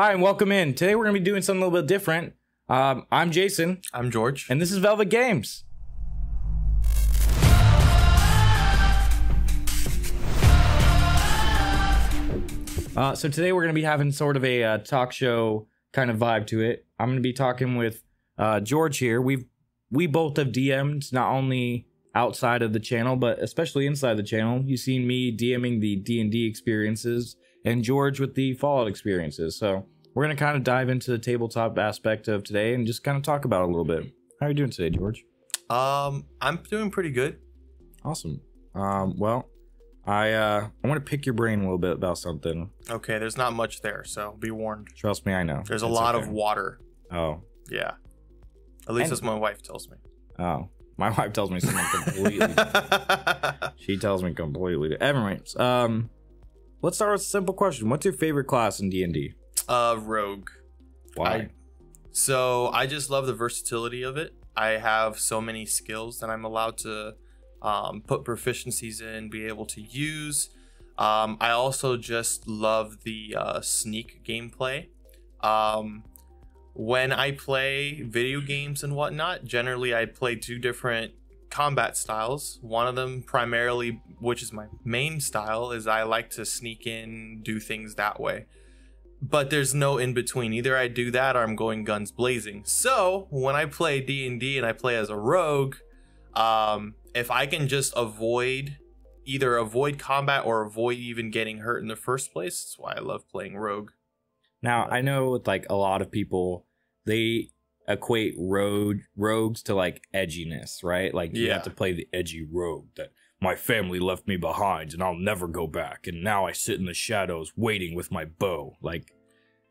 Hi, and welcome in. Today we're going to be doing something a little bit different. I'm Jason. I'm George. And this is Velvet Games. So today we're going to be having sort of a talk show kind of vibe to it. I'm going to be talking with George here. We both have DM'd, not only outside of the channel, but especially inside the channel. You've seen me DMing the D&D experiences, and George with the Fallout experiences. So we're going to kind of dive into the tabletop aspect of today and just kind of talk about it a little bit. How are you doing today, George? I'm doing pretty good. Awesome. Well, I want to pick your brain a little bit about something. Okay, there's not much there, so be warned. Trust me, I know. There's a lot of water. Oh. Yeah. At least that's what my wife tells me. Oh. My wife tells me something completely different. She tells me completely different. Anyways, let's start with a simple question. What's your favorite class in D&D? Rogue. Why? So I just love the versatility of it. I have so many skills that I'm allowed to put proficiencies in, be able to use. I also just love the sneak gameplay. When I play video games and whatnot, generally I play two different combat styles. One of them primarily, which is my main style, is I like to sneak in, do things that way, but there's no in between. Either I do that or I'm going guns blazing. So when I play D&D and I play as a rogue, if I can just avoid combat or avoid even getting hurt in the first place, that's why I love playing rogue. Now I know with like a lot of people, they equate rogues to like edginess, right? Like you have to play the edgy rogue that my family left me behind and I'll never go back, and now I sit in the shadows waiting with my bow. Like,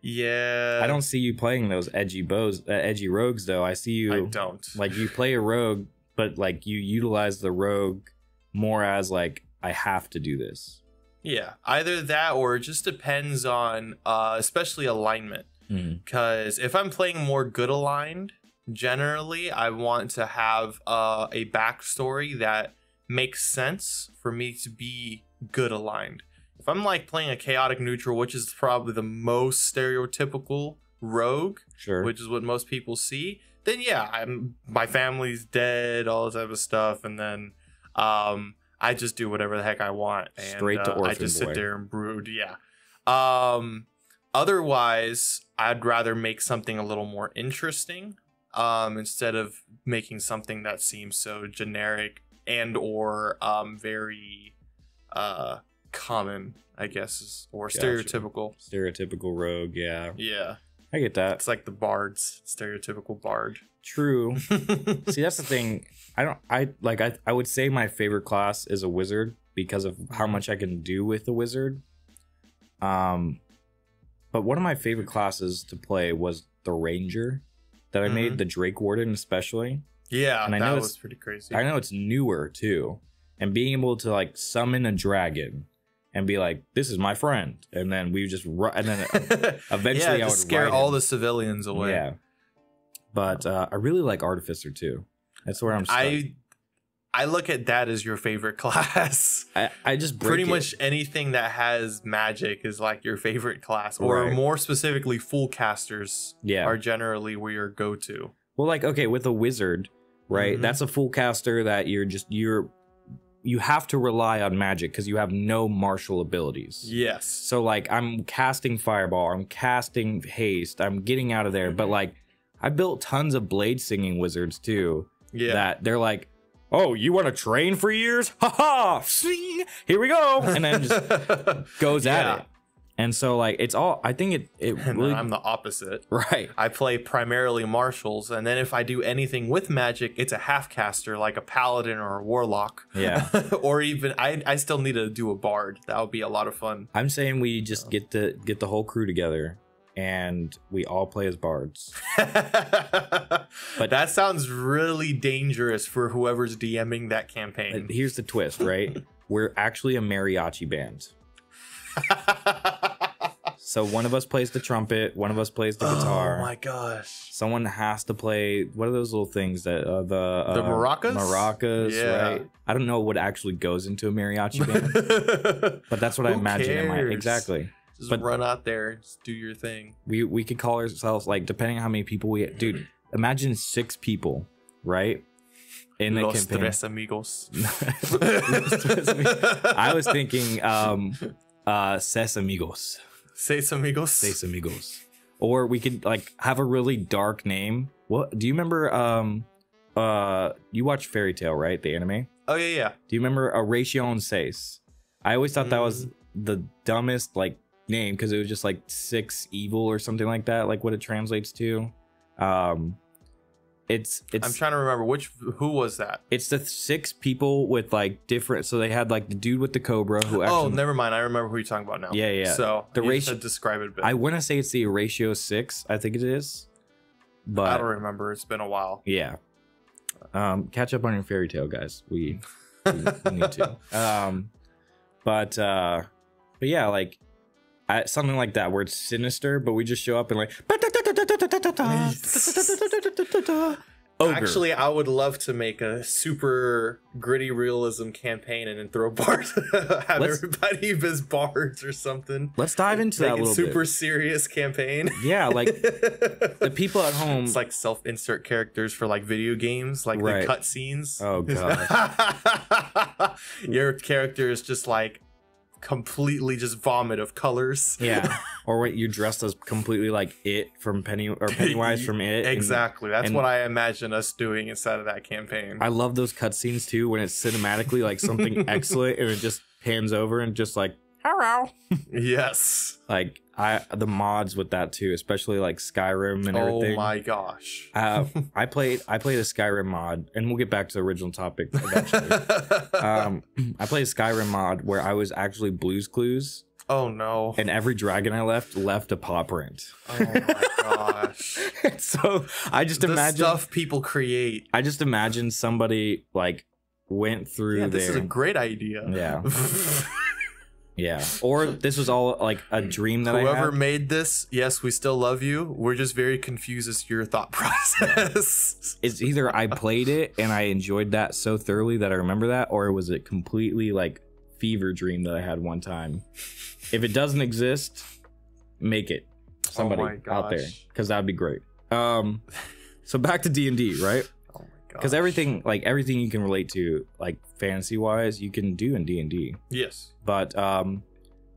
yeah, I don't see you playing those edgy edgy rogues though. I see you. I don't. Like, you play a rogue, but like you utilize the rogue more as like, I have to do this. Yeah, either that or it just depends on especially alignment. Because if I'm playing more good aligned, generally I want to have a backstory that makes sense for me to be good aligned. If I'm like playing a chaotic neutral, which is probably the most stereotypical rogue, which is what most people see, then yeah, my family's dead, all this type of stuff, and then I just do whatever the heck I want, and straight to orphan I just sit there and brood. Yeah. Otherwise, I'd rather make something a little more interesting instead of making something that seems so generic and or very common, I guess, or stereotypical. Stereotypical rogue, yeah. Yeah. I get that. It's like the bards, stereotypical bard. True. See, that's the thing. I would say my favorite class is a wizard because of how much I can do with a wizard. But one of my favorite classes to play was the Ranger that I made, the Drake Warden especially. Yeah, and that was pretty crazy. I know it's newer too. And being able to like summon a dragon and be like, this is my friend. And then we just run. And then eventually I would scare all the civilians away. Yeah. But I really like Artificer too. That's where I'm stuck. I look at that as your favorite class. I just pretty much anything that has magic is like your favorite class, or more specifically, full casters are generally where your go-to. Well, like, okay, with a wizard, right? That's a full caster that you have to rely on magic because you have no martial abilities. Yes. So like, I'm casting Fireball, I'm casting Haste, I'm getting out of there. But like, I built tons of blade singing wizards too. Yeah. That they're like, oh, you want to train for years? Ha ha! Swing! Here we go! And then just goes at it. And so, like, it's all, I think really... I'm the opposite. Right. I play primarily martials, and then if I do anything with magic, it's a half-caster, like a paladin or a warlock. Yeah. Or even, I still need to do a bard. That would be a lot of fun. I'm saying we just get the whole crew together, and we all play as bards. But that sounds really dangerous for whoever's DMing that campaign. Here's the twist, right? We're actually a mariachi band. So one of us plays the trumpet, one of us plays the guitar. Oh my gosh. Someone has to play, what are those little things that the maracas? Maracas, right? I don't know what actually goes into a mariachi band. But that's what I imagine in my, exactly. Just run out there, just do your thing. We could call ourselves, like, depending on how many people we get. Dude, imagine 6 people, right? In the campaign. Los tres amigos. I was thinking ses amigos. Ses amigos. Ses amigos. Or we could, like, have a really dark name. What do you remember? You watch Fairy Tail, right? The anime. Oh yeah, yeah. Do you remember a Ration Seis? I always thought that was the dumbest, like, name, because it was just like 6 evil or something like that, like what it translates to. I'm trying to remember who was that. It's the 6 people with, like, different. So they had, like, the dude with the cobra who actually. Oh, never mind. I remember who you're talking about now. Yeah, yeah. So the ratio. Describe it. A bit. I want to say it's the Ratio 6. I think it is. But I don't remember. It's been a while. Yeah. Catch up on your Fairy Tale, guys. We need to. But yeah, like something like that where it's sinister, but we just show up and like. Ogre. Actually, I would love to make a super gritty realism campaign and then throw bards. Have everybody as bards or something. Let's dive into that a little bit. Super serious campaign. Yeah, like the people at home. It's like self-insert characters for, like, video games, like the cutscenes. Oh god. Your character is just like completely just vomit of colors. Yeah. Or what, you dressed as completely like it from Pennywise from It. Exactly. That's what I imagine us doing inside of that campaign. I love those cutscenes too, when it's cinematically like something excellent and it just pans over and just like, hello. Yes. Like the mods with that too, especially like Skyrim and everything. Oh my gosh. I played a Skyrim mod, and we'll get back to the original topic eventually. I played a Skyrim mod where I was actually Blue's Clues. Oh no. And every dragon I left a paw print. Oh my gosh. So I just imagine stuff people create. I just imagine somebody like went through this is a great idea. Yeah. Yeah, or this was all like a dream that whoever made this. Yes, we still love you. We're just very confused as to your thought process. It's either I played it and I enjoyed that so thoroughly that I remember that, or was it completely like fever dream that I had one time. If it doesn't exist, make it somebody out there, because that'd be great. So back to D&D, right? Oh my god! Because everything you can relate to, like, fantasy wise, you can do in D&D. Yes. But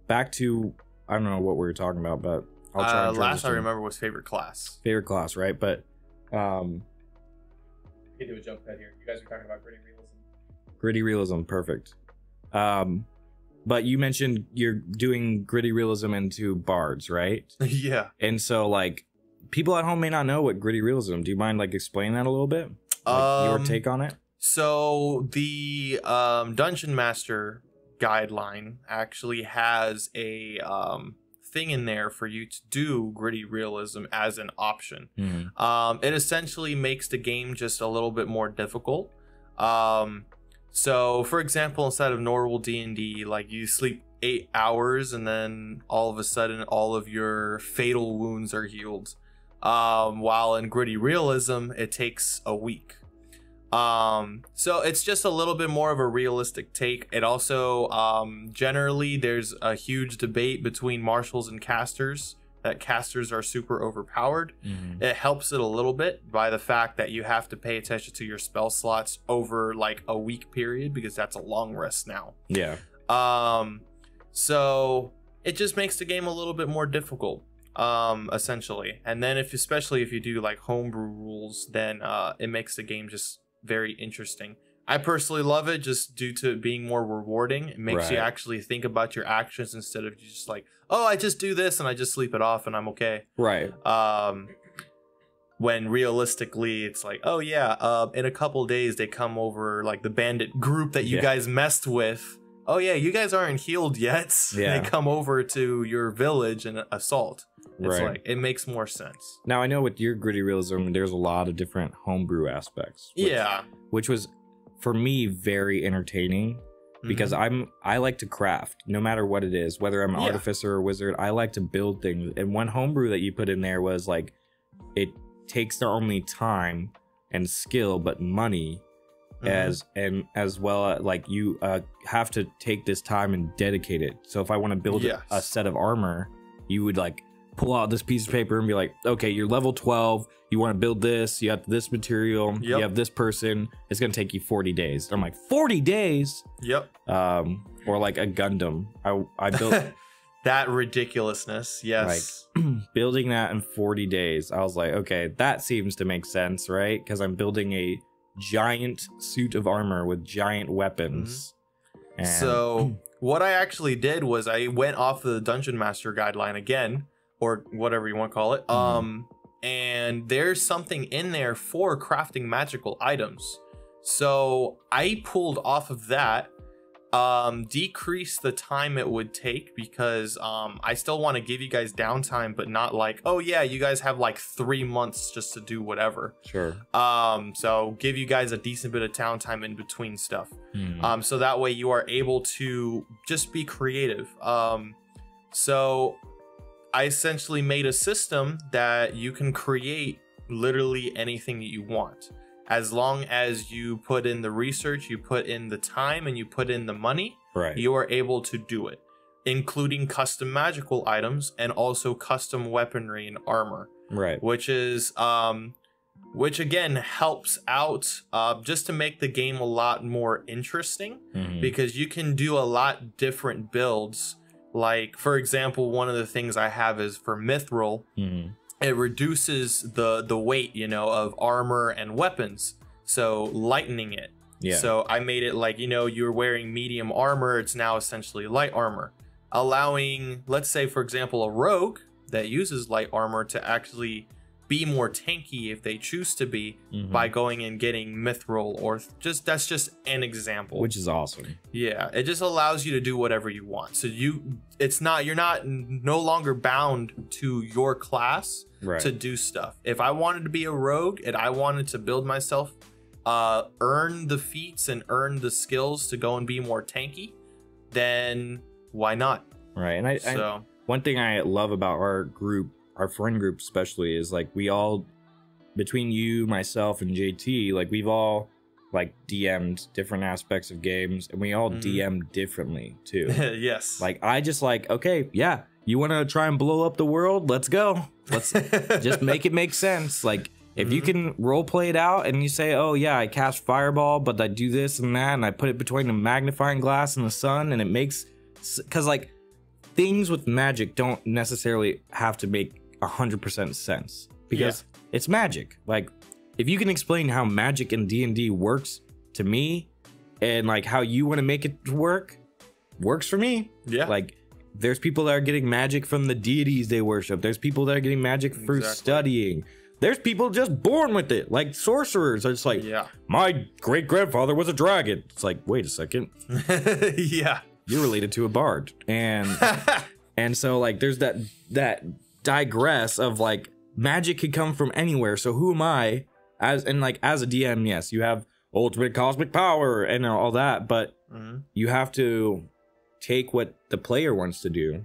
back to, I don't know what we were talking about, but I'll try and last I remember was favorite class, right? But I can do a jump cut here. You guys are talking about gritty realism. Perfect. But you mentioned you're doing gritty realism into bards, right? Yeah. And so, like, people at home may not know what gritty realism. Do you mind, like, explaining that a little bit? Like, your take on it? So the Dungeon Master guideline actually has a thing in there for you to do gritty realism as an option. Mm-hmm. It essentially makes the game just a little bit more difficult. So, for example, instead of normal D&D, like, you sleep 8 hours and then all of a sudden all of your fatal wounds are healed. While in gritty realism, it takes a week. So it's just a little bit more of a realistic take. It also generally there's a huge debate between marshals and casters, that casters are super overpowered. Mm-hmm. It helps it a little bit by the fact that you have to pay attention to your spell slots over like a week period, because that's a long rest now. Yeah. So it just makes the game a little bit more difficult. Essentially. And then especially if you do like homebrew rules, then it makes the game just very interesting. I personally love it just due to it being more rewarding. It makes you actually think about your actions instead of just like, oh, I just do this and I just sleep it off and I'm okay. Right. When realistically it's like, oh yeah, in a couple days they come over, like the bandit group that you guys messed with. Oh yeah, you guys aren't healed yet. Yeah. They come over to your village and assault. It's like, it makes more sense. Now, I know with your gritty realism, there's a lot of different homebrew aspects. Which was, for me, very entertaining. Because I like to craft, no matter what it is. Whether I'm an artificer or wizard, I like to build things. And one homebrew that you put in there was, like, it takes not only time and skill, but money as well, like you have to take this time and dedicate it. So if I want to build a set of armor, you would like pull out this piece of paper and be like, okay, you're level 12. You want to build this. You have this material. Yep. You have this person. It's going to take you 40 days. And I'm like, 40 days? Yep. Or like a Gundam. I built that ridiculousness. Yes. Like, building that in 40 days. I was like, okay, that seems to make sense, right? Because I'm building a giant suit of armor with giant weapons. Mm-hmm. So what I actually did was I went off the Dungeon Master guideline again, or whatever you want to call it. Mm-hmm. And there's something in there for crafting magical items. So I pulled off of that, decreased the time it would take because I still want to give you guys downtime, but not like, oh yeah, you guys have like 3 months just to do whatever. Sure. So give you guys a decent bit of downtime in between stuff. Mm-hmm. So that way you are able to just be creative. So I essentially made a system that you can create literally anything that you want. As long as you put in the research, you put in the time, and you put in the money, right, you are able to do it, including custom magical items and also custom weaponry and armor. Right. Which is, which again helps out just to make the game a lot more interesting, mm-hmm, because you can do a lot different builds. Like, for example, one of the things I have is for Mithril, mm-hmm, it reduces the weight, you know, of armor and weapons. So lightening it. Yeah. So I made it like, you know, you're wearing medium armor. It's now essentially light armor, allowing, let's say, for example, a rogue that uses light armor to actually be more tanky if they choose to be, mm-hmm, by going and getting Mithril, or just, that's just an example, which is awesome. Yeah, it just allows you to do whatever you want. So you, it's not, you're not no longer bound to your class, right, to do stuff. If I wanted to be a rogue and I wanted to build myself, earn the feats and earn the skills to go and be more tanky, then why not? Right. And I one thing I love about our group, our friend group especially, is like we all, between you, myself, and JT, like we've all like DM'd different aspects of games, and we all DM differently too. Yes. Like I just like, okay, yeah, you want to try and blow up the world? Let's go. Let's just make it make sense. Like if you can role play it out and you say, oh yeah, I cast fireball, but I do this and that, and I put it between the magnifying glass and the sun, and it makes, because like things with magic don't necessarily have to make 100% sense, because it's magic. Like if you can explain how magic in D&D works to me, and like how you want to make it work, works for me. Yeah. Like there's people that are getting magic from the deities they worship. There's people that are getting magic through studying. There's people just born with it. Like sorcerers are just like, my great grandfather was a dragon. It's like, wait a second. Yeah. You're related to a bard. And and so like there's that digress of like magic could come from anywhere. So who am I as, and like as a DM, yes, you have ultimate cosmic power and all that, but you have to take what the player wants to do,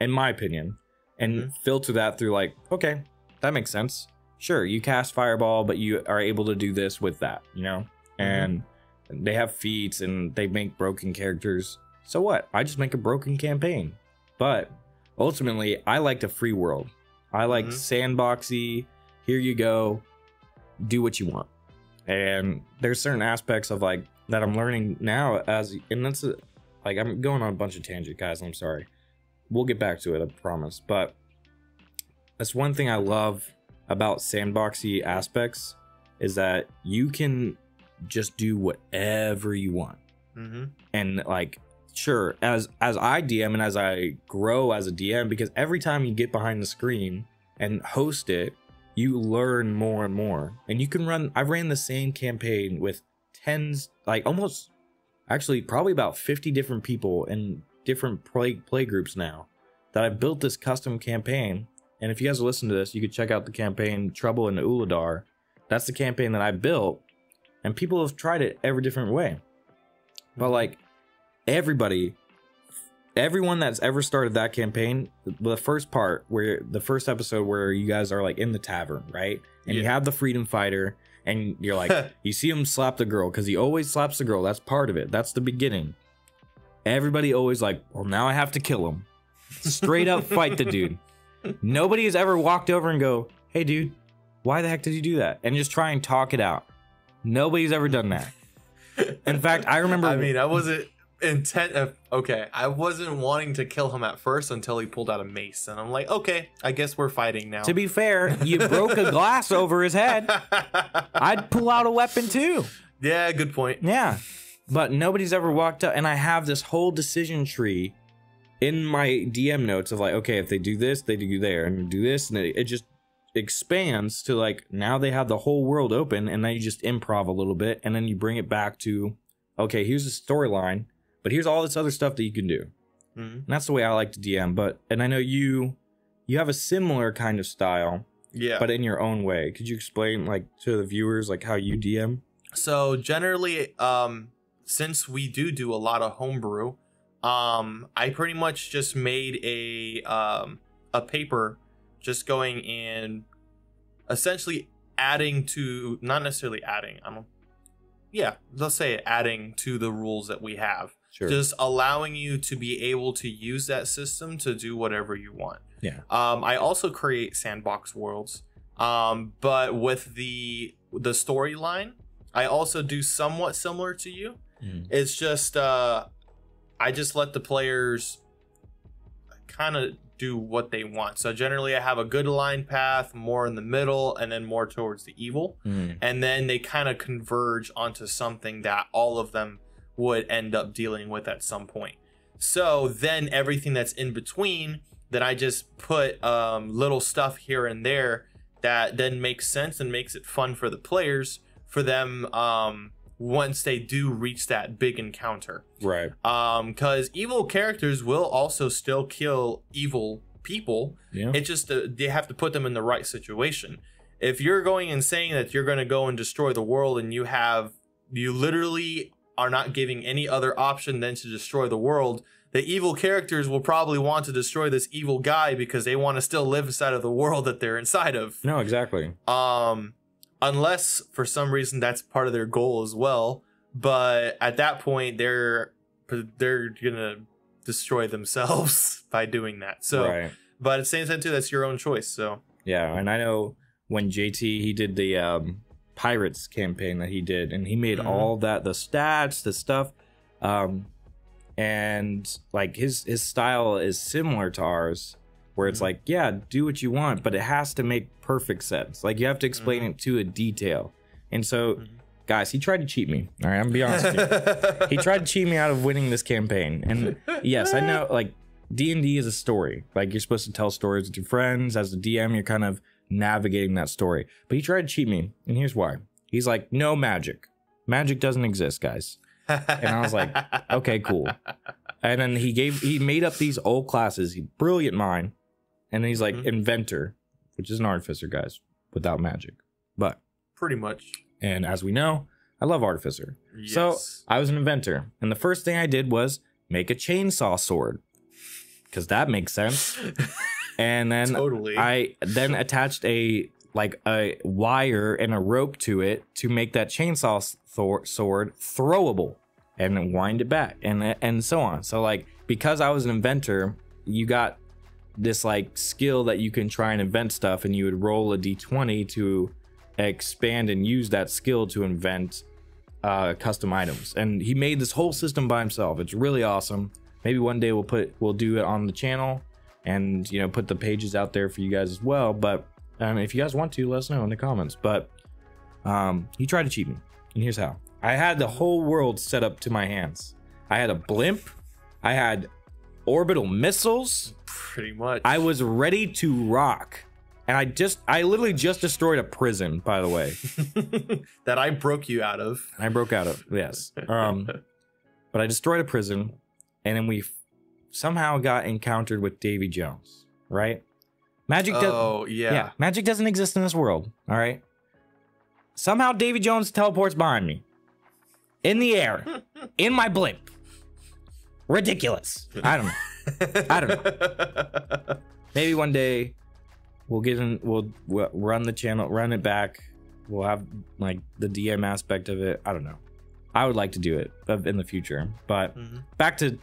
in my opinion, and filter that through like, okay, that makes sense. Sure, you cast fireball, but you are able to do this with that, you know? And they have feats and they make broken characters. So what? I just make a broken campaign. But ultimately, I liked a free world. I like sandboxy, here you go, do what you want. And there's certain aspects of like that I'm learning now as, and that's a, like, I'm going on a bunch of tangent, guys, I'm sorry. We'll get back to it, I promise. But that's one thing I love about sandboxy aspects, is that you can just do whatever you want. And like, sure, as I DM and as I grow as a DM, because every time you get behind the screen and host it, you learn more and more. And you can run, I ran the same campaign with tens, like almost, actually probably about 50 different people in different play groups now, that I built this custom campaign. And if you guys listen to this, you could check out the campaign Trouble in Uladar. That's the campaign that I built, and people have tried it every different way. But like, everyone that's ever started that campaign, the first part, where the first episode where you guys are like in the tavern, right? And you have the freedom fighter, And you're like, you see him slap the girl, because he always slaps the girl. That's part of it. That's the beginning. Everybody always like, well, now I have to kill him. Straight up fight the dude. Nobody has ever walked over and go, hey, dude, why the heck did you do that? And just try and talk it out. Nobody's ever done that. In fact, I remember. I mean, I wasn't intent of. Okay, I wasn't wanting to kill him at first until he pulled out a mace, and I'm like, okay, I guess we're fighting now. To be fair, you broke a glass over his head. I'd pull out a weapon too. Yeah, good point. Yeah, but nobody's ever walked up, and I have this whole decision tree in my DM notes of like, okay, if they do this, they do there, and do this, and it just expands to like, now they have the whole world open, and then you just improv a little bit, and then you bring it back to, okay, here's the storyline, but here's all this other stuff that you can do. Mm-hmm. And that's the way I like to DM. But, and I know you have a similar kind of style, yeah, but in your own way. Could you explain like to the viewers like how you DM? So generally, since we do a lot of homebrew, I pretty much just made a paper, just going and essentially adding to, not necessarily adding, yeah, let's say adding to the rules that we have. Sure. Just allowing you to be able to use that system to do whatever you want. Yeah. I also create sandbox worlds, but with the storyline, I also do somewhat similar to you. Mm. It's just, I just let the players kind of do what they want. So generally I have a good line path, more in the middle, and then more towards the evil. Mm. And then they kind of converge onto something that all of them would end up dealing with at some point. So then everything that's in between, that I just put little stuff here and there that then makes sense and makes it fun for the players, for them once they do reach that big encounter. Right. Because evil characters will also still kill evil people. Yeah. It's just they have to put them in the right situation. If you're going and saying that you're going to go and destroy the world, and you literally are not giving any other option than to destroy the world, the evil characters will probably want to destroy this evil guy because they want to still live inside of the world that they're inside of. No, exactly. Unless for some reason that's part of their goal as well, but at that point they're gonna destroy themselves by doing that. So, right. But at the same time too, that's your own choice. So yeah, and I know when JT he did the Pirates campaign that he did, and he made mm-hmm. all that, the stats, the stuff, and like his style is similar to ours. Where it's like, yeah, do what you want, but it has to make perfect sense. Like, you have to explain it to a detail. And so, guys, he tried to cheat me. All right, I'm gonna be honest with you. He tried to cheat me out of winning this campaign. And yes, I know, like, D&D is a story. Like, you're supposed to tell stories with your friends. As a DM, you're kind of navigating that story. But he tried to cheat me, and here's why. He's like, no magic. Magic doesn't exist, guys. And I was like, okay, cool. And then he made up these old classes. Brilliant mind. And he's like inventor, which is an artificer, guys, without magic. But pretty much. And as we know, I love artificer. Yes. So I was an inventor. And the first thing I did was make a chainsaw sword. Because that makes sense. And then totally. I then attached a wire and a rope to it to make that chainsaw sword throwable and wind it back and so on. So like, because I was an inventor, you got this like skill that you can try and invent stuff, and you would roll a d20 to expand and use that skill to invent custom items. And he made this whole system by himself. It's really awesome. Maybe one day we'll do it on the channel, and you know, put the pages out there for you guys as well. But if you guys want to, let us know in the comments. But he tried to cheat me, and here's how. I had the whole world set up to my hands. I had a blimp, I had orbital missiles, pretty much. I was ready to rock, and I literally just destroyed a prison, by the way. That I broke you out of. I broke out of, yes. But I destroyed a prison, and then we somehow got encountered with Davy Jones, right? Magic yeah, magic doesn't exist in this world, all right? Somehow Davy Jones teleports behind me in the air in my blimp. Ridiculous. I don't know. Maybe one day we'll run the channel, run it back, we'll have like the DM aspect of it. I don't know. I would like to do it in the future, but back to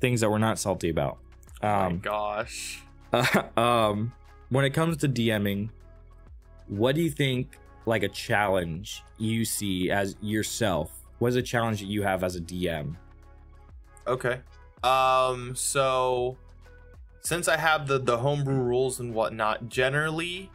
things that we're not salty about. Oh my gosh. When it comes to DMing, what do you think, like, a challenge you see as yourself? What is a challenge that you have as a DM? Okay. So since I have the homebrew rules and whatnot, generally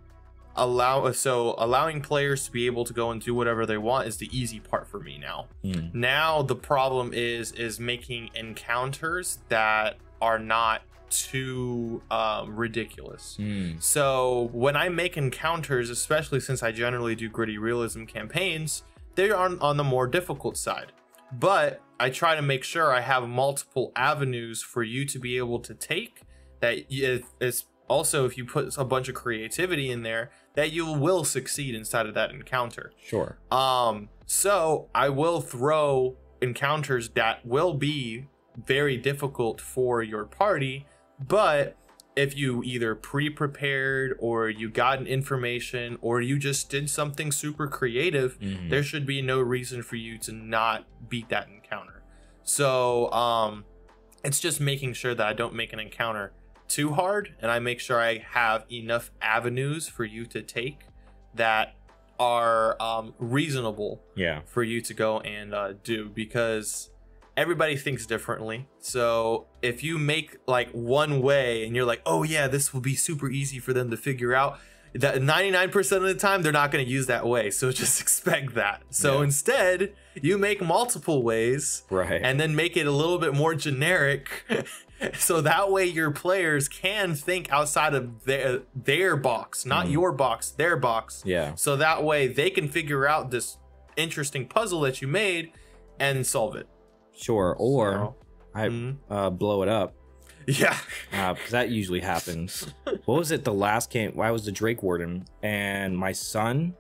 allowing players to be able to go and do whatever they want is the easy part for me now. Now the problem is making encounters that are not too ridiculous. So when I make encounters, especially since I generally do gritty realism campaigns, they are on the more difficult side, but I try to make sure I have multiple avenues for you to be able to take that. It's also, if you put a bunch of creativity in there, that you will succeed inside of that encounter. Sure. So I will throw encounters that will be very difficult for your party, but if you either pre-prepared or you got information or you just did something super creative, there should be no reason for you to not beat that encounter. So it's just making sure that I don't make an encounter too hard, and I make sure I have enough avenues for you to take that are reasonable for you to go and do, because everybody thinks differently. So if you make like one way and you're like, oh yeah, this will be super easy for them to figure out, that 99% of the time they're not going to use that way, so just expect that. So instead you make multiple ways, right, and then make it a little bit more generic so that way your players can think outside of their box, not your box, their box. So that way they can figure out this interesting puzzle that you made and solve it. Sure. Or I blow it up. Yeah. That usually happens. What was it, the last game? Well, I was the Drake Warden, and my son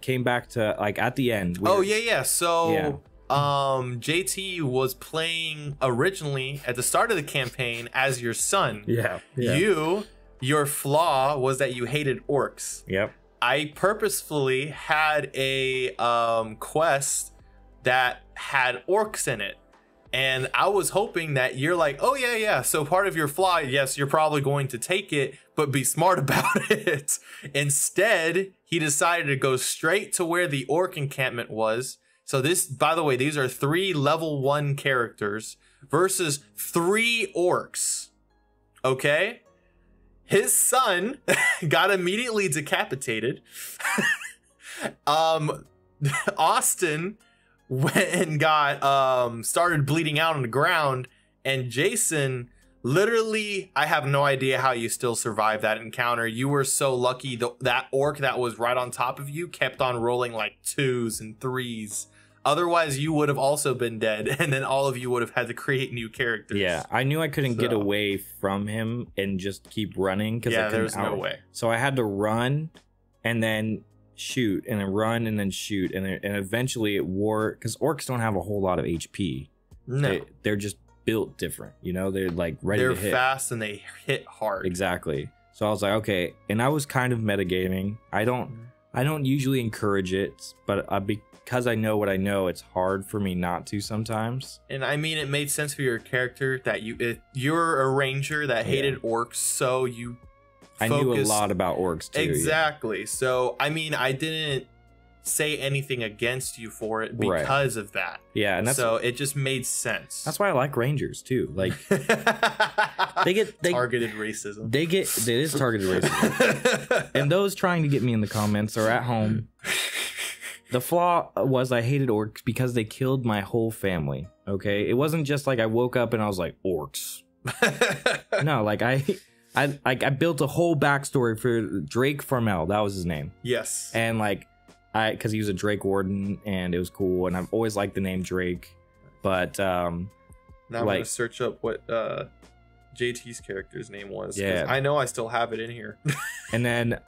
came back to, like, at the end. Oh, yeah. So JT was playing originally at the start of the campaign as your son. Yeah. Your flaw was that you hated orcs. Yep. I purposefully had a quest that had orcs in it, and I was hoping that you're like, oh yeah, so part of your flaw, yes, you're probably going to take it, but be smart about it. Instead, he decided to go straight to where the orc encampment was. So this, by the way, these are 3 level 1 characters versus 3 orcs. Okay, his son got immediately decapitated. Austin went and got started bleeding out on the ground, and Jason, literally, I have no idea how you still survived that encounter. You were so lucky. That orc that was right on top of you kept on rolling like 2s and 3s, otherwise you would have also been dead, and then all of you would have had to create new characters. I knew I couldn't get away from him and just keep running, because there was no way. So I had to run and then shoot, and then run, and then shoot, and eventually it wore, because orcs don't have a whole lot of HP. They're just built different, you know, they're like ready to hit. They're fast and they hit hard. Exactly. So I was like, okay, and I was kind of metagaming. I don't usually encourage it, but because I know what I know, it's hard for me not to sometimes. And I mean, it made sense for your character that you're a ranger that hated orcs, so you I knew a lot about orcs too. Exactly. So I mean, I didn't say anything against you for it because of that. Yeah, and so it just made sense. That's why I like rangers too. Like they get targeted racism. It is targeted racism. And those trying to get me in the comments or at home, the flaw was I hated orcs because they killed my whole family. Okay, it wasn't just like I woke up and I was like, orcs. No, like I built a whole backstory for Drake Formel. That was his name. Yes. And like, because he was a Drake Warden, and it was cool, and I've always liked the name Drake. But now I'm gonna search up what JT's character's name was. Yeah. I know I still have it in here. And then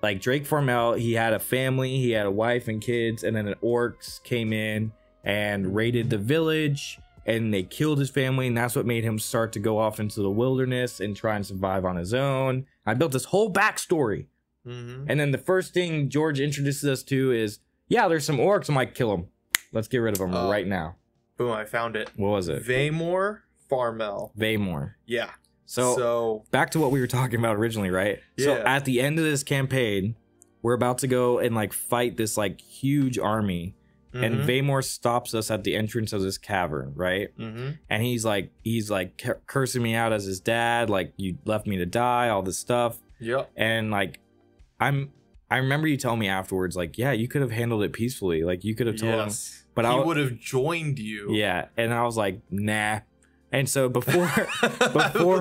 like Drake Formel, he had a family, he had a wife and kids, and then the orcs came in and raided the village. And they killed his family, and that's what made him start to go off into the wilderness and try and survive on his own. I built this whole backstory Mm-hmm. And then the first thing George introduces us to is, yeah, there's some orcs. I'm like, kill them. Let's get rid of them right now. Boom, I found it. What was it? Vaymor Formel. Vaymor. Yeah. So back to what we were talking about originally, right? Yeah. So at the end of this campaign, we're about to go and like fight this like huge army. Mm-hmm. And Vaymor stops us at the entrance of this cavern, right? Mm-hmm. And he's like cursing me out as his dad, like, you left me to die, all this stuff. Yep. And like, I remember you telling me afterwards, like, yeah, you could have handled it peacefully. Like, you could have told him, but I would have joined you. Yeah. And I was like, nah. And so before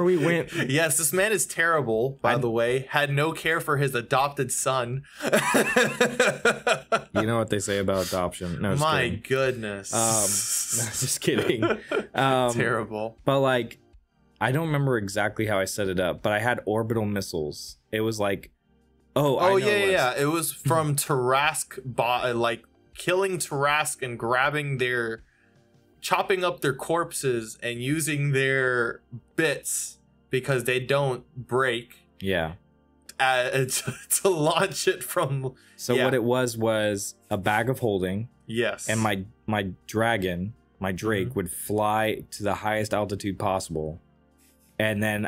we went. Yes, this man is terrible, by the way. Had no care for his adopted son. You know what they say about adoption. No, my goodness. No, just kidding. Terrible. But like, I don't remember exactly how I set it up, but I had orbital missiles. It was like. Oh yeah, it was from Tarrasque, like killing Tarrasque and grabbing their, chopping up their corpses and using their bits because they don't break. Yeah. To launch it from. So yeah. What it was a bag of holding. Yes. And my dragon, my Drake, would fly to the highest altitude possible, and then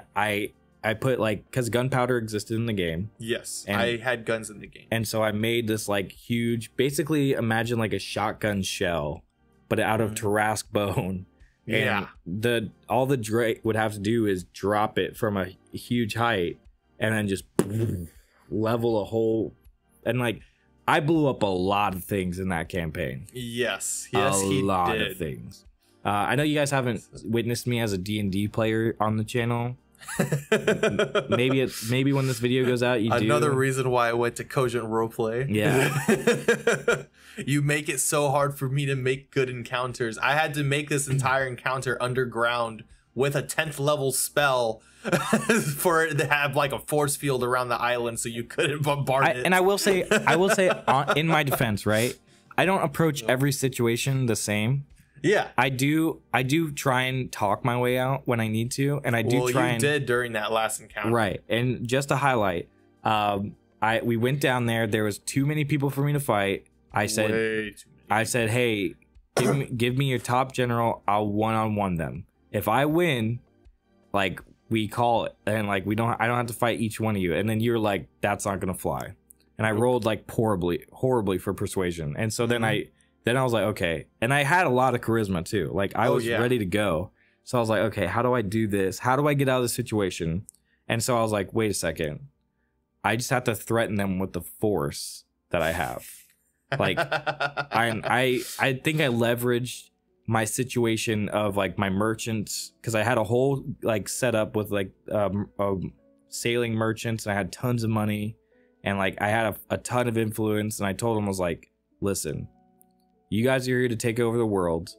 I put, like, because gunpowder existed in the game. Yes, I had guns in the game. And so I made this, like, huge, basically imagine, like, a shotgun shell, but out of Tarrasque bone. Yeah. And all the Drake would have to do is drop it from a huge height and then just level a whole... And, like, I blew up a lot of things in that campaign. Yes, he did. A lot of things. I know you guys haven't witnessed me as a D&D player on the channel. maybe when this video goes out, you do. Another reason why I went to Cogent Roleplay. Yeah. You make it so hard for me to make good encounters. I had to make this entire encounter underground with a 10th level spell for it to have like a force field around the island so you couldn't bombard it. And I will say in my defense, right, I don't approach every situation the same. Yeah, I do try and talk my way out when I need to, and I do you did during that last encounter, right? And just to highlight, we went down there. There was too many people for me to fight. I said, hey, give me your top general. I'll one-on-one them. If I win, like, we call it, and like I don't have to fight each one of you. And then you're like, that's not gonna fly. And I rolled like horribly for persuasion, and so then Then I was like, okay. And I had a lot of charisma too. Like, I was ready to go. So I was like, okay, how do I do this? How do I get out of this situation? And so I was like, wait a second. I just have to threaten them with the force that I have. Like, I think I leveraged my situation of like my merchants, because I had a whole like setup with like sailing merchants, and I had tons of money, and like I had a ton of influence. And I told them, I was like, listen, you guys are here to take over the world.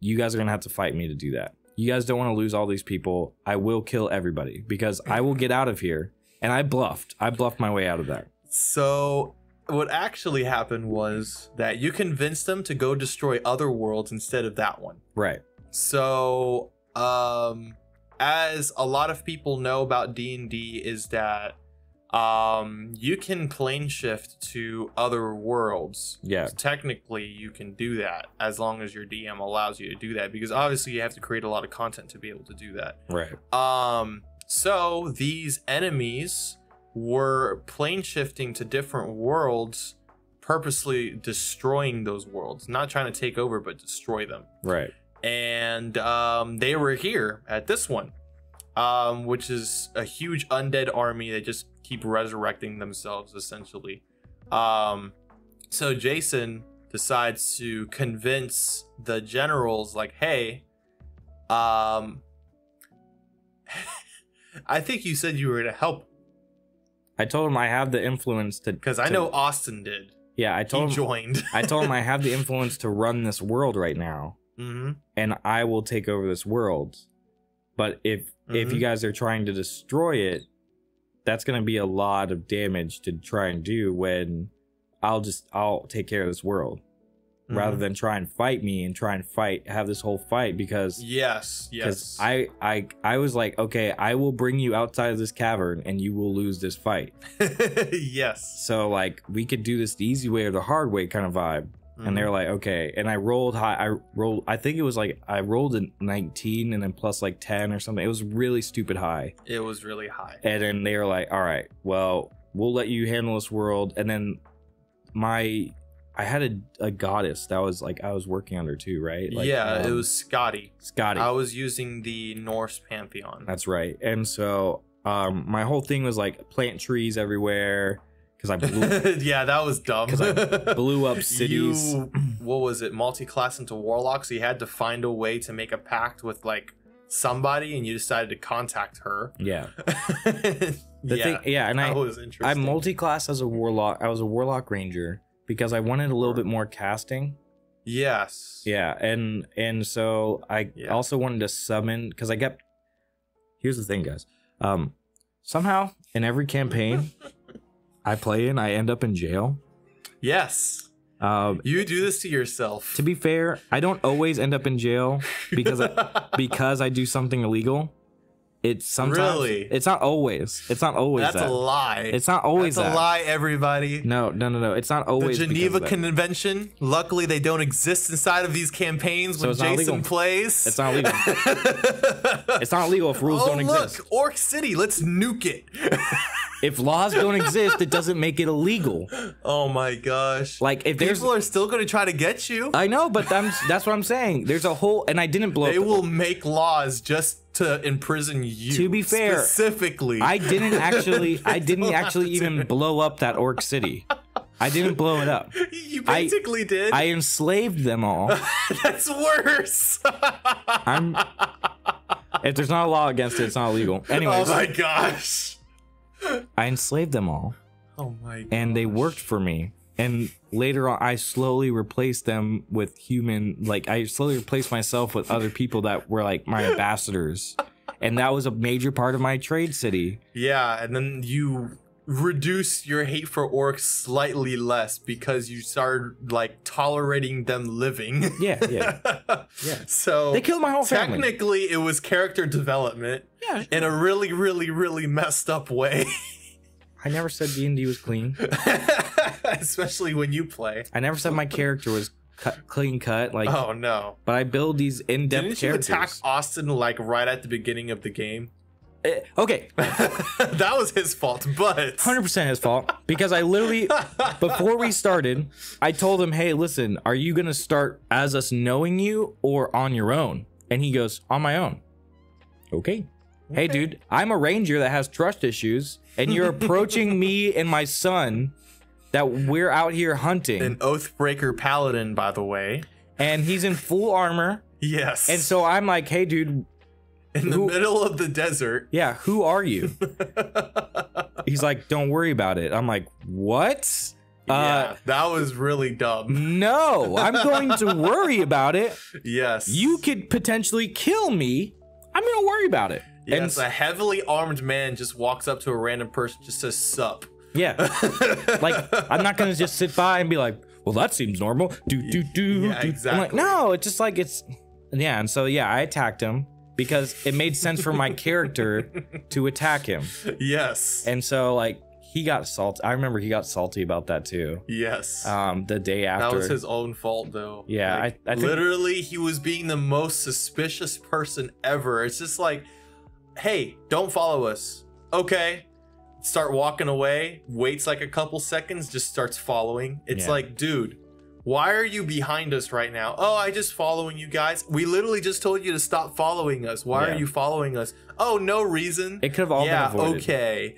You guys are going to have to fight me to do that. You guys don't want to lose all these people. I will kill everybody because I will get out of here. And I bluffed. I bluffed my way out of that. So what actually happened was that you convinced them to go destroy other worlds instead of that one. Right. So as a lot of people know about D&D is that you can plane shift to other worlds. Yeah, so technically you can do that as long as your DM allows you to do that, because obviously you have to create a lot of content to be able to do that, right? So these enemies were plane shifting to different worlds, purposely destroying those worlds, not trying to take over but destroy them, right? And they were here at this one, which is a huge undead army. They just keep resurrecting themselves, essentially. So Jason decides to convince the generals, like, hey, I think you said you were to help. I told him I have the influence to, because I know Austin did. Yeah, he joined. I told him I have the influence to run this world right now, and I will take over this world. But if you guys are trying to destroy it, that's going to be a lot of damage to try and do, when I'll take care of this world. rather than try and fight me and have this whole fight, because I was like, okay, I will bring you outside of this cavern and you will lose this fight. Yes. So like, we could do this the easy way or the hard way kind of vibe. And they're like, okay. And I rolled high. I think it was like, I rolled a 19 and then plus like 10 or something. It was really stupid high. It was really high. And then they were like, all right, well, we'll let you handle this world. And then I had a goddess that was like, I was working under too, right? Like, yeah, it was Scotty. Scotty. I was using the Norse Pantheon. That's right. And so my whole thing was like plant trees everywhere. Because I blew yeah, that was dumb. Because I blew up cities. You, what was it? Multi-class into warlock. So you had to find a way to make a pact with like somebody, and you decided to contact her. Yeah. And that was interesting. I multi-classed as a warlock. I was a warlock ranger because I wanted a little bit more casting. Yes. Yeah, and so I also wanted to summon, because I kept. Here's the thing, guys. Somehow in every campaign. I play in, I end up in jail. Yes. You do this to yourself. To be fair, I don't always end up in jail because I do something illegal. It's sometimes. Really? It's not always. It's not always that. That's a lie. It's not always that. That's a lie, everybody. No, no, no, no. It's not always. The Geneva Convention. Luckily, they don't exist inside of these campaigns when Jason plays. It's not legal. It's not legal if rules don't exist. Look, Orc City. Let's nuke it. If laws don't exist, it doesn't make it illegal. Oh my gosh! Like, if people are still going to try to get you. I know, but that's what I'm saying. There's a whole, and I didn't blow. They will make laws just to imprison you. To be fair, specifically, I didn't actually even blow up that Orc City. I didn't blow it up. You basically did. I enslaved them all. That's worse. If there's not a law against it, it's not illegal. Anyways. Oh my gosh. I enslaved them all. Oh my gosh. And they worked for me. And later on, I slowly replaced them with human, like, I slowly replaced myself with other people that were like my ambassadors. And that was a major part of my trade city. Yeah, and then you reduce your hate for orcs slightly less because you started like tolerating them living. Yeah, yeah. Yeah. So they killed my whole family. Technically, it was character development. Yeah. In a really, really, really messed up way. I never said D&D was clean. Especially when you play. I never said my character was clean cut. Like, oh no. But I build these in-depth characters. Didn't you attack Austin like right at the beginning of the game? Okay. That was his fault, but 100% his fault, because I literally, before we started, I told him, hey, listen, are you going to start as us knowing you or on your own? And he goes, on my own. Okay. Hey, dude, I'm a ranger that has trust issues, and you're approaching me and my son that we're out here hunting. An Oathbreaker paladin, by the way. And he's in full armor. Yes. And so I'm like, hey, dude. In the middle of the desert. Yeah, who are you? He's like, don't worry about it. I'm like, what? Yeah, that was really dumb. No, I'm going to worry about it. Yes. You could potentially kill me. I'm going to worry about it. Yes, and a heavily armed man just walks up to a random person, just says, sup. Yeah. Like, I'm not going to just sit by and be like, well, that seems normal. Yeah, exactly. I'm like, no, it's just like it's. Yeah, and so, yeah, I attacked him. Because it made sense for my character to attack him. Yes. And so, like, he got salty. I remember he got salty about that, too. Yes. The day after. That was his own fault, though. Yeah. Like, I literally, he was being the most suspicious person ever. It's just like, hey, don't follow us. Okay. Start walking away. Waits, like, a couple seconds. Just starts following. It's like, dude. Why are you behind us right now? Oh, I just following you guys. We literally just told you to stop following us. Why are you following us? Oh, no reason. It could have all been avoided. Okay.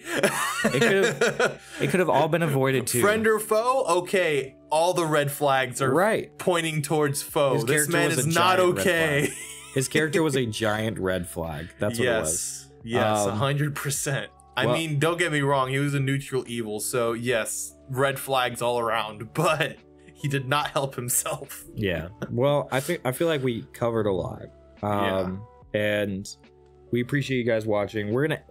It could have all been avoided too. Friend or foe? Okay. All the red flags are pointing towards foe. This man is not okay. His character was a giant red flag. That's what it was. Yes, 100%. I mean, don't get me wrong. He was a neutral evil. So yes, red flags all around. But he did not help himself. Yeah. Well, I feel like we covered a lot. And we appreciate you guys watching. We're gonna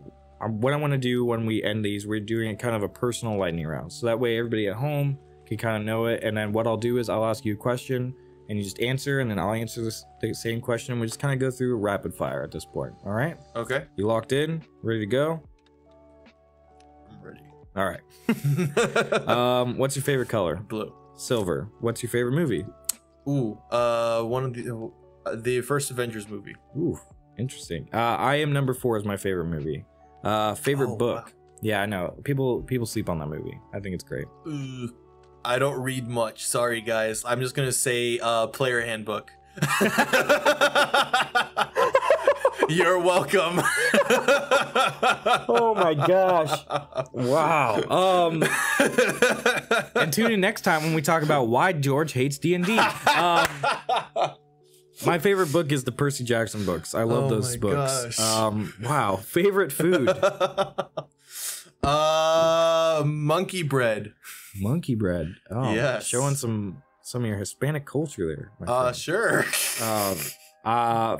what I want to do when we end these, we're doing a kind of a personal lightning round. So that way everybody at home you kind of know it. And then what I'll do is I'll ask you a question and you just answer, and then I'll answer the same question. We just kind of go through rapid fire at this point. All right. Okay. You locked in? Ready to go? I'm ready. All right. What's your favorite color? Blue. Silver. What's your favorite movie? Ooh, one of the first Avengers movie. Ooh, interesting. I Am Number Four is my favorite movie. Favorite book? Wow. Yeah, I know. People sleep on that movie. I think it's great. Ooh, I don't read much. Sorry, guys. I'm just gonna say Player Handbook. You're welcome. Oh my gosh. Wow. And tune in next time when we talk about why George hates D&D. My favorite book is the Percy Jackson books. I love those books. Gosh. Wow. Favorite food? Monkey bread. Monkey bread. Oh, yes. Showing some of your Hispanic culture there. Sure.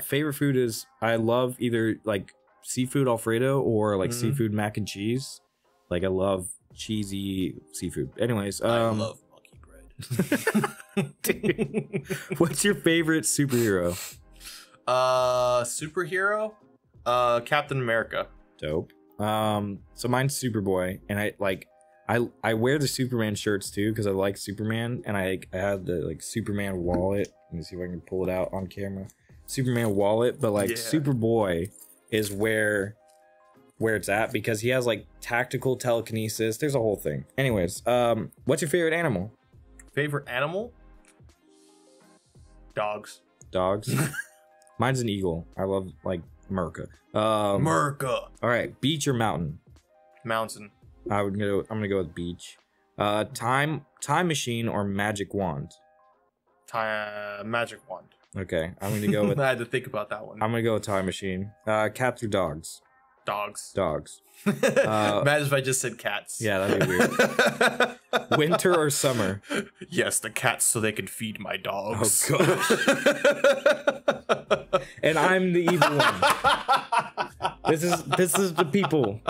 Favorite food is, I love either like seafood Alfredo or like seafood mac and cheese. Like I love cheesy seafood. Anyways, I love monkey bread. Dude, what's your favorite superhero? Captain America. Dope. So mine's Superboy, and I wear the Superman shirts too because I like Superman, and I have the like Superman wallet. Let me see if I can pull it out on camera. Superman wallet, but like Superboy is where it's at because he has like tactical telekinesis. There's a whole thing. Anyways, what's your favorite animal? Favorite animal? Dogs. Dogs. Mine's an eagle. I love like Merca. All right, beach or mountain? Mountain. I'm gonna go with beach. Time machine or magic wand? Magic wand. Okay, I'm gonna go with. I had to think about that one. I'm gonna go with time machine. Cats or dogs? Dogs. Dogs. Imagine if I just said cats. Yeah, that'd be weird. Winter or summer? Yes, the cats, so they can feed my dogs. Oh gosh. And I'm the evil one. This is the people.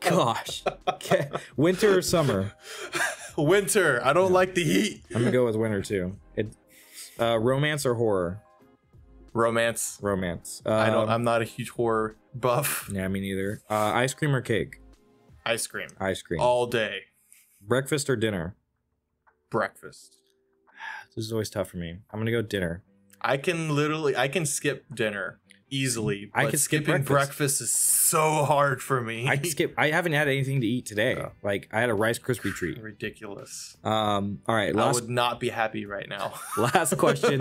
Gosh. Winter or summer? Winter. I don't like the heat. I'm gonna go with winter too. Romance or horror? Romance. Romance. I'm not a huge horror buff. Yeah, me neither. Ice cream or cake? Ice cream. Ice cream. All day. Breakfast or dinner? Breakfast. This is always tough for me. I'm gonna go dinner. I can skip dinner easily. I can skip breakfast is so hard for me. I haven't had anything to eat today. Oh. Like I had a Rice Krispie treat. Ridiculous. All right. I would not be happy right now. Last question.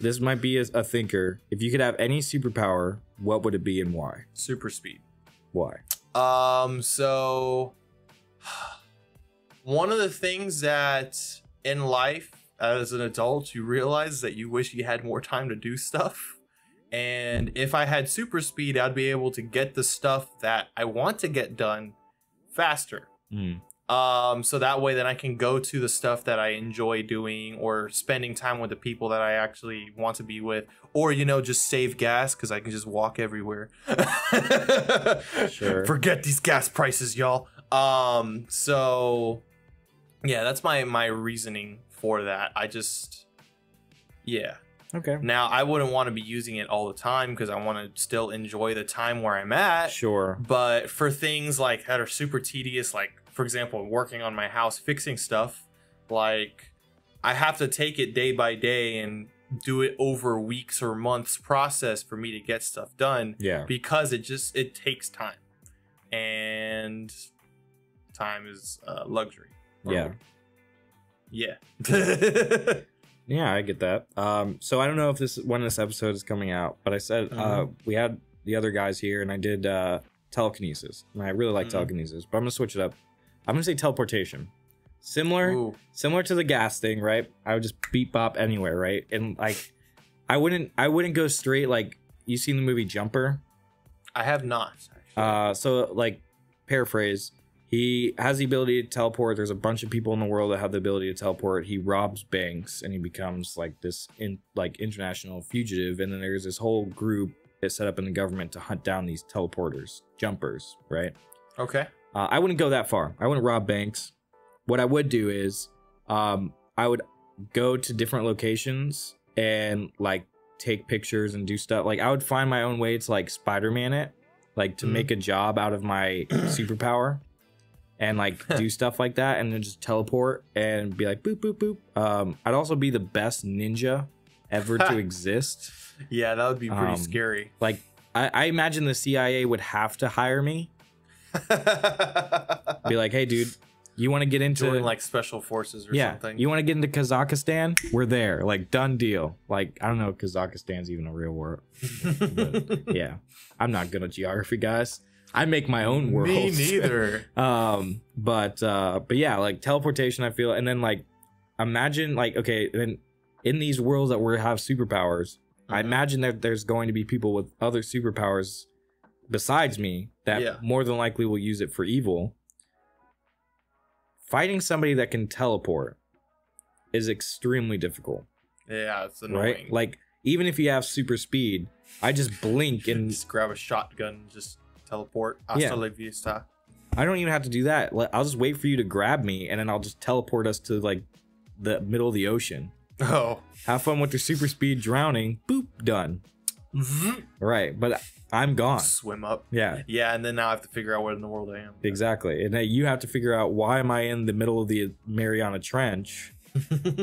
This might be a thinker. If you could have any superpower, what would it be and why? Super speed. Why? So one of the things that in life as an adult, you realize that you wish you had more time to do stuff. And if I had super speed, I'd be able to get the stuff that I want to get done faster. So that way then I can go to the stuff that I enjoy doing, or spending time with the people that I actually want to be with, or, you know, just save gas because I can just walk everywhere. Sure. Forget these gas prices, y'all. So, yeah, that's my reasoning for that. Yeah. Okay. Now, I wouldn't want to be using it all the time because I want to still enjoy the time where I'm at. Sure. But for things like that are super tedious, like, for example, working on my house, fixing stuff, like I have to take it day by day and do it over weeks or months process for me to get stuff done. Yeah. Because it takes time, and time is luxury. Probably. Yeah. Yeah. Yeah, I get that. So I don't know if when this episode is coming out, but I said we had the other guys here, and I did telekinesis, and I really like telekinesis, but I'm gonna switch it up. I'm gonna say teleportation. Similar to the gas thing, right? I would just beat bop anywhere, right? And like, I wouldn't go straight. Like, you seen the movie Jumper? I have not. So like, paraphrase. He has the ability to teleport. There's a bunch of people in the world that have the ability to teleport. He robs banks, and he becomes like this international fugitive. And then there's this whole group that's set up in the government to hunt down these teleporters, jumpers, right? Okay. I wouldn't go that far. I wouldn't rob banks. what I would do is I would go to different locations and like take pictures and do stuff. Like I would find my own way to like Spider-Man it, like to make a job out of my superpower and like do stuff like that, and then just teleport and be like boop boop boop. I'd also be the best ninja ever to exist. Yeah, that would be pretty scary. Like I imagine the CIA would have to hire me. Be like, hey dude, you want to get into like special forces or something? You want to get into Kazakhstan? We're there. Like done deal. Like I don't know if Kazakhstan's even a real world. But, yeah, I'm not good at geography, guys. I make my own world. Me neither. But yeah, like teleportation, I feel, and then like imagine like okay, then in these worlds that we have superpowers, I imagine that there's going to be people with other superpowers besides me that more than likely will use it for evil. Fighting somebody that can teleport is extremely difficult. Yeah, it's annoying. Right? Like even if you have super speed, I just blink and just grab a shotgun and just teleport. Hasta la vista. I don't even have to do that. I'll just wait for you to grab me, and then I'll just teleport us to like the middle of the ocean. Oh, have fun with your super speed drowning. Boop, done. Right, but I'm gone. Swim up. Yeah, yeah, and then now I have to figure out what in the world I am. Exactly, and then you have to figure out why am I in the middle of the Mariana Trench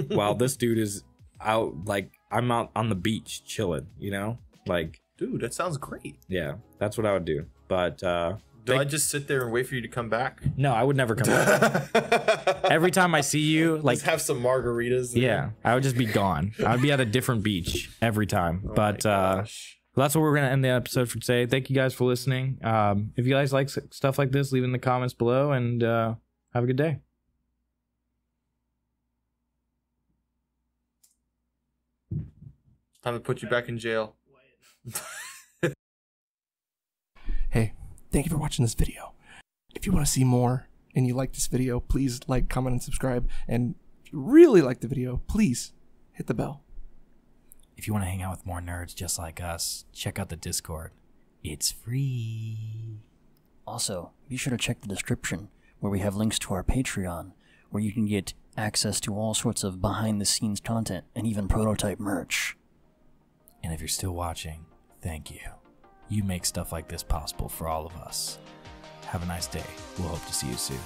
while this dude is out. Like I'm out on the beach chilling. You know, like dude, that sounds great. Yeah, that's what I would do. But do I just sit there and wait for you to come back? No, I would never come back. Every time I see you, like just have some margaritas. Yeah, I would just be gone. I would be at a different beach every time. Oh, but that's what we're gonna end the episode for today. Thank you guys for listening. If you guys like stuff like this, leave it in the comments below, and have a good day. Time to put you back in jail. Hey. Thank you for watching this video. If you want to see more and you like this video, please like, comment, and subscribe. And if you really like the video, please hit the bell. If you want to hang out with more nerds just like us, check out the Discord. It's free. Also, be sure to check the description where we have links to our Patreon, where you can get access to all sorts of behind-the-scenes content and even prototype merch. And if you're still watching, thank you. You make stuff like this possible for all of us. Have a nice day. We'll hope to see you soon.